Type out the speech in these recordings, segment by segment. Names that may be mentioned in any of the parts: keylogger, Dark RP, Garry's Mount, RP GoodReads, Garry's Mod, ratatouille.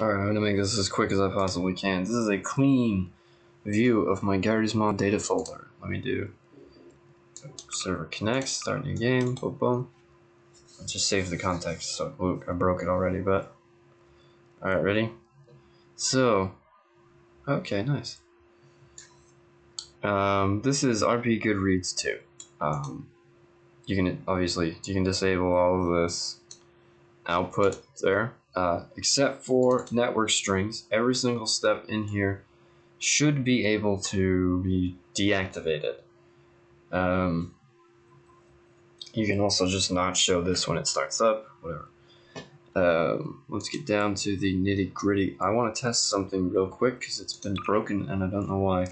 Alright, I'm gonna make this as quick as I possibly can. This is a clean view of my Garry's Mod data folder. Let me do server connects, start new game, boom, boom. Let's just save the context. So, look, I broke it already, but. Alright, ready? So, okay, nice. This is RP GoodReads 2. You can obviously disable all of this output there, except for network strings. Every single step in here should be able to be deactivated. You can also just not show this when it starts up, whatever. Let's get down to the nitty gritty. I want to test something real quick because it's been broken and I don't know why.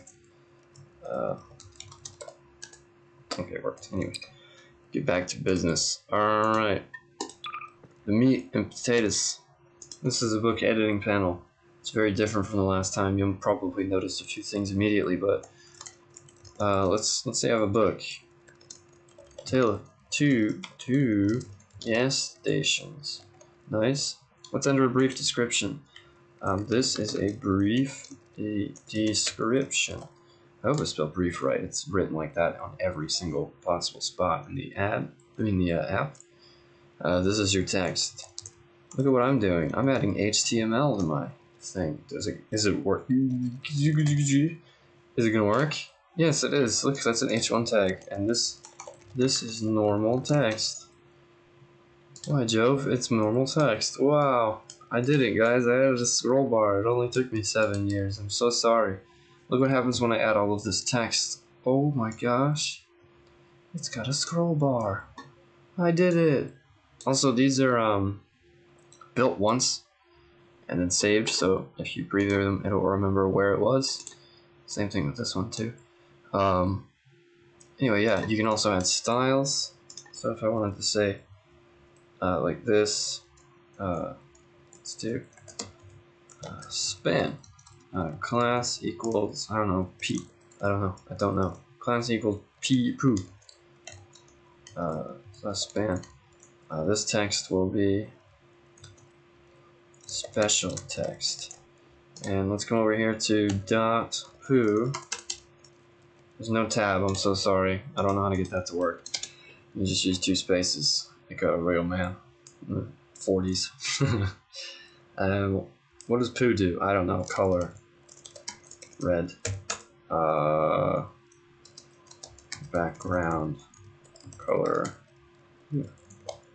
Okay, it worked. Anyway, get back to business. Alright. The meat and potatoes. This is a book editing panel. It's very different from the last time. You'll probably notice a few things immediately, but let's say I have a book. Taylor, two gas stations. Nice. Let's enter a brief description. This is a brief description. I hope I spelled brief right. It's written like that on every single possible spot in the ad. I mean the app. This is your text. Look at what I'm doing. I'm adding HTML to my thing. Is it work? Is it gonna work? Yes, it is. Look, that's an H1 tag, and this is normal text. By Jove, it's normal text. Wow, I did it, guys. I added a scroll bar. It only took me 7 years. I'm so sorry. Look what happens when I add all of this text. Oh my gosh, it's got a scroll bar. I did it. Also, these are built once and then saved, so if you preview them, it'll remember where it was. Same thing with this one too. Anyway, yeah, you can also add styles. So if I wanted to say like this, let's do span class equals I don't know p. I don't know. Class equals p poo. Slash span. This text will be special text, and let's go over here to dot poo. There's no tab. I'm so sorry. I don't know how to get that to work. You just use two spaces. Like a real man in the 40s. What does poo do? I don't know. Color. Red. Background. Color. Yeah.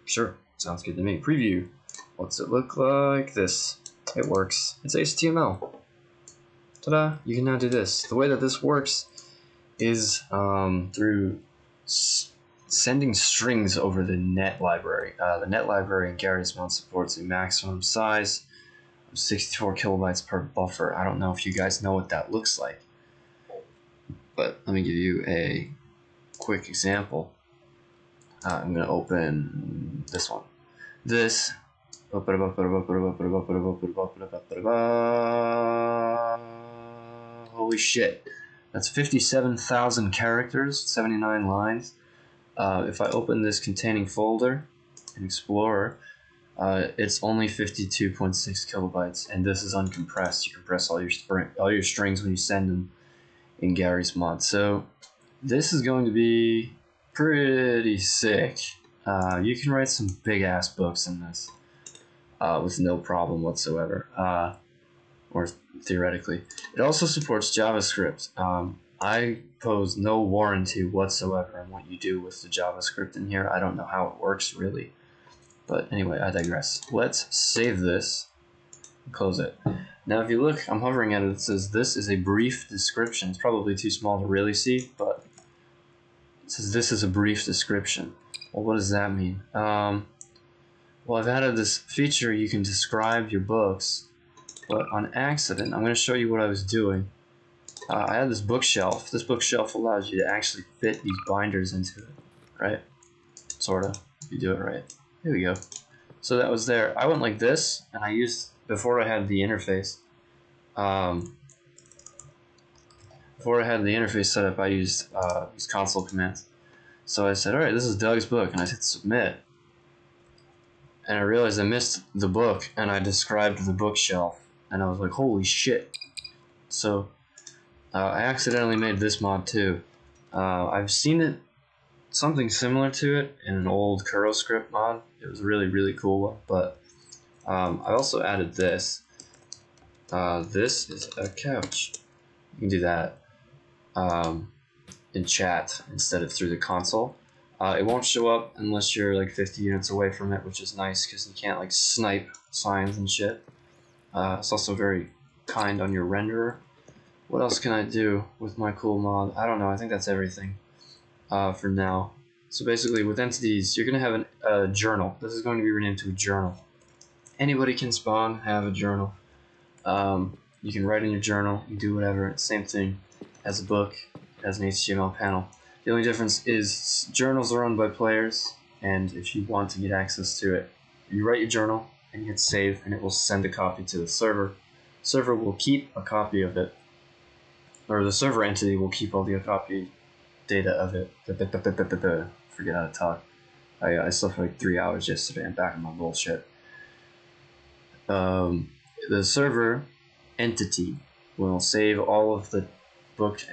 Sure. Sounds good to me. Preview. What's it look like? This. It works. It's HTML. Ta-da. You can now do this. The way that this works is through sending strings over the net library. The net library in Garry's Mount supports a maximum size of 64 kilobytes per buffer. I don't know if you guys know what that looks like, but let me give you a quick example. I'm going to open this one. This. Holy shit. That's 57,000 characters, 79 lines. If I open this containing folder in Explorer, it's only 52.6 kilobytes, and this is uncompressed. You compress all your strings when you send them in Garry's Mod. So this is going to be pretty sick. You can write some big ass books in this with no problem whatsoever, or theoretically. It also supports JavaScript. I pose no warranty whatsoever on what you do with the JavaScript in here. I don't know how it works really, but anyway, I digress. Let's save this and close it. Now if you look, I'm hovering at it, it says this is a brief description. It's probably too small to really see, but it says this is a brief description. Well, what does that mean? Well, I've added this feature, you can describe your books, but on accident, I'm going to show you what I was doing. I had this bookshelf. This bookshelf allows you to actually fit these binders into it, right? Sort of, if you do it right. Here we go. So that was there. I went like this, and I used, before I had the interface set up, I used these console commands. So I said, all right, this is Doug's book, and I hit submit. and I realized I missed the book, and I described the bookshelf, and I was like, holy shit. So I accidentally made this mod too. I've seen it, something similar to it in an old CurlScript mod. It was a really cool, but I also added this. This is a couch. You can do that in chat instead of through the console. It won't show up unless you're like 50 units away from it, which is nice because you can't like snipe signs and shit. It's also very kind on your renderer. What else can I do with my cool mod? I don't know. I think that's everything for now. So basically with entities, you're going to have a journal. This is going to be renamed to a journal. Anybody can spawn, have a journal. You can write in your journal, you do whatever. It's the same thing as a book, as an HTML panel. The only difference is journals are run by players, and if you want to get access to it, you write your journal and you hit save, and it will send a copy to the server. Server will keep a copy of it, or the server entity will keep all the copy data of it. Forget how to talk. I slept for like 3 hours yesterday. I'm back on my bullshit. The server entity will save all of the book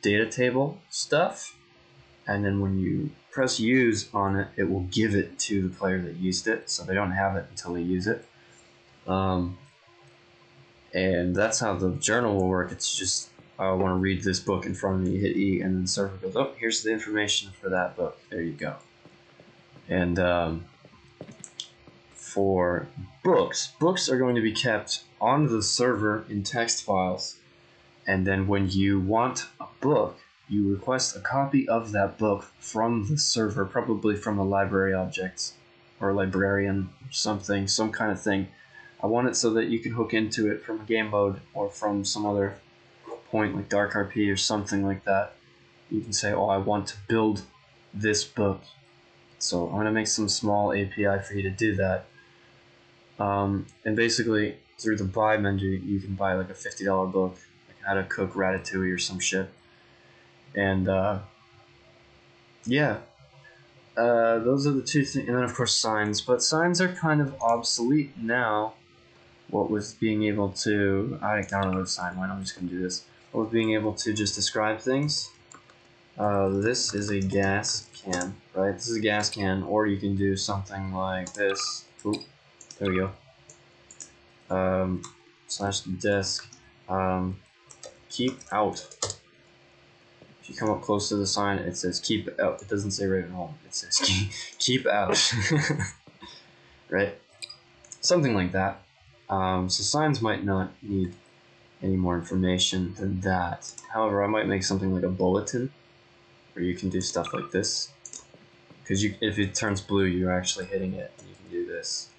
data table stuff, and then when you press use on it, it will give it to the player that used it, so they don't have it until they use it. And that's how the journal will work. It's just, I want to read this book in front of me, hit E, and then the server goes, oh, here's the information for that book. There you go. And for books are going to be kept on the server in text files, and then when you want a book, you request a copy of that book from the server, probably from a library object or librarian or something, some kind of thing. I want it so that you can hook into it from a game mode or from some other point like Dark RP or something like that. You can say, oh, I want to build this book, so I'm going to make some small API for you to do that. And basically through the buy menu, you can buy like a $50 book, like how to cook ratatouille or some shit. And yeah, those are the two things. And then of course signs, but signs are kind of obsolete now. What with being able to, I don't know if sign one, I'm just gonna do this. What with being able to just describe things. This is a gas can, right? This is a gas can, or you can do something like this. Oop. There we go. Slash the desk. Keep out. If you come up close to the sign, it says keep out. It doesn't say right at home. It says keep out. Right? Something like that. So signs might not need any more information than that. However, I might make something like a bulletin, where you can do stuff like this. Because if it turns blue, you're actually hitting it. You can do this.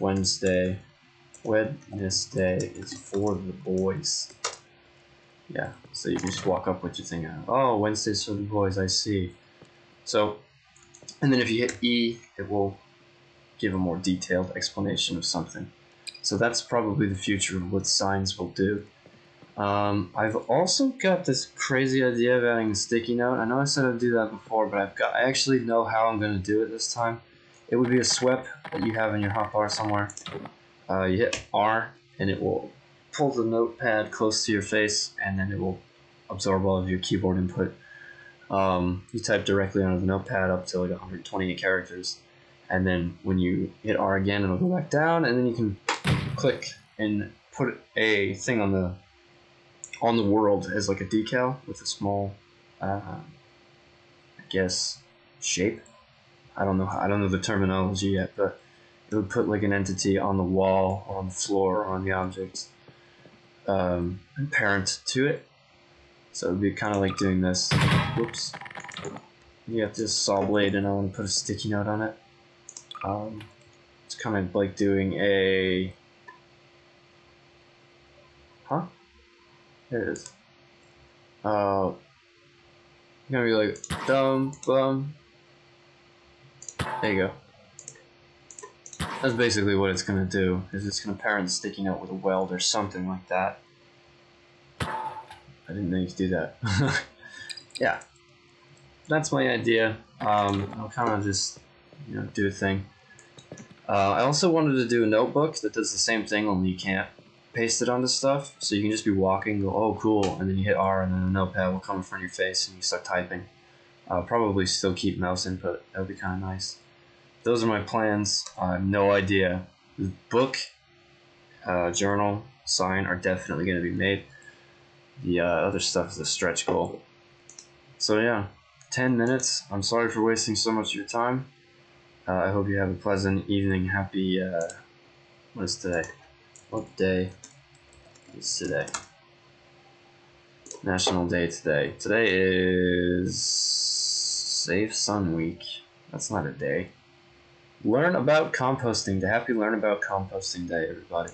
Wednesday is for the boys. Yeah, so you can just walk up with your thing. Oh, Wednesday's for the boys, I see. So, and then if you hit E, it will give a more detailed explanation of something. So that's probably the future of what signs will do. I've also got this crazy idea of adding a sticky note. I know I said I'd do that before, but I actually know how I'm gonna do it this time. It would be a sweep that you have in your hotbar somewhere. You hit R, and it will pull the notepad close to your face, and then it will absorb all of your keyboard input. You type directly onto the notepad up to like 128 characters, and then when you hit R again, it'll go back down, and then you can click and put a thing on the world as like a decal with a small, I guess, shape. I don't know the terminology yet, but it would put like an entity on the wall, on the floor, on the object, and parent to it. So it would be kind of like doing this. Whoops. You have this saw blade, and I want to put a sticky note on it. It's kind of like doing a... Huh? There it is. You're going to be like, dum, bum. There you go. That's basically what it's going to do, is it's going to parent sticky note with a weld or something like that. I didn't know you could do that. Yeah. That's my idea. I'll kind of just you know, do a thing. I also wanted to do a notebook that does the same thing, only you can't paste it onto stuff. So you can just be walking, go, oh cool, and then you hit R, and then a notepad will come in front of your face and you start typing. Probably still keep mouse input. That would be kind of nice. Those are my plans. I have no idea. The book, journal, sign are definitely going to be made. The other stuff is a stretch goal. So yeah, 10 minutes. I'm sorry for wasting so much of your time. I hope you have a pleasant evening. Happy, what is today? What day is today? National Day today. Today is Save Sun Week. That's not a day. Learn about composting. Happy Learn About Composting Day, everybody.